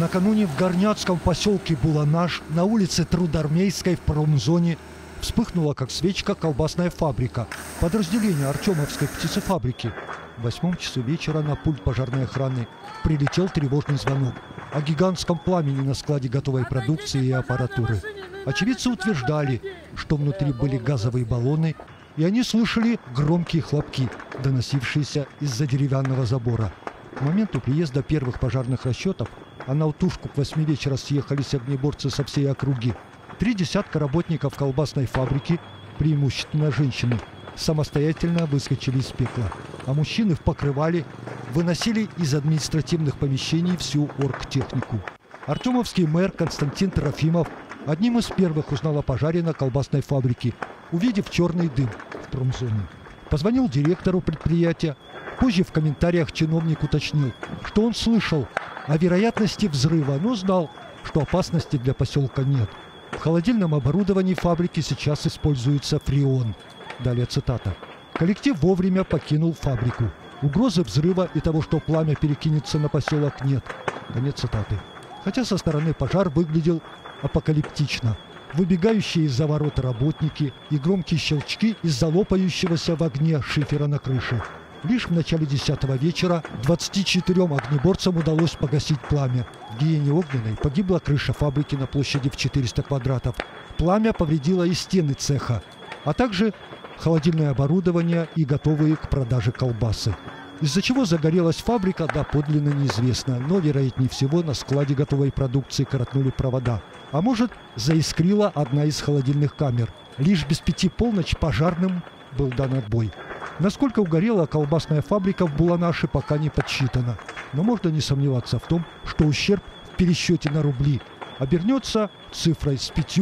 Накануне в горняцком поселке Буланаш на улице Трудармейской в промзоне вспыхнула как свечка колбасная фабрика, подразделение Артемовской птицефабрики. В 8 часу вечера на пульт пожарной охраны прилетел тревожный звонок о гигантском пламени на складе готовой продукции и аппаратуры. Очевидцы утверждали, что внутри были газовые баллоны, и они слышали громкие хлопки, доносившиеся из-за деревянного забора. К моменту приезда первых пожарных расчетов, а на тушку к 8 вечера съехались огнеборцы со всей округи, 3 десятка работников колбасной фабрики, преимущественно женщины, самостоятельно выскочили из пекла, а мужчины в покрывале выносили из административных помещений всю оргтехнику. Артемовский мэр Константин Трофимов одним из первых узнал о пожаре на колбасной фабрике, увидев черный дым в промзоне. Позвонил директору предприятия, позже в комментариях чиновник уточнил, что он слышал о вероятности взрыва, но знал, что опасности для поселка нет. В холодильном оборудовании фабрики сейчас используется фреон. Далее цитата. Коллектив вовремя покинул фабрику. Угрозы взрыва и того, что пламя перекинется на поселок, нет. Конец цитаты. Хотя со стороны пожар выглядел апокалиптично. Выбегающие из-за ворот работники и громкие щелчки из-за лопающегося в огне шифера на крыше. Лишь в начале 10 вечера 24 огнеборцам удалось погасить пламя. В гиене огненной погибла крыша фабрики на площади в 400 квадратов. Пламя повредило и стены цеха, а также холодильное оборудование и готовые к продаже колбасы. Из-за чего загорелась фабрика, доподлинно неизвестно, но, вероятнее всего, на складе готовой продукции коротнули провода. А может, заискрила одна из холодильных камер. Лишь без 5 полночи пожарным был дан отбой. Насколько угорела колбасная фабрика в Буланаше, пока не подсчитано. Но можно не сомневаться в том, что ущерб в пересчете на рубли обернется цифрой с 5,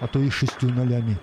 а то и 6 нолями.